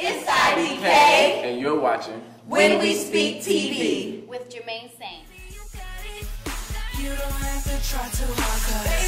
It's IDK, and you're watching When We Speak TV with Jermaine Sain. You don't have to try too hard.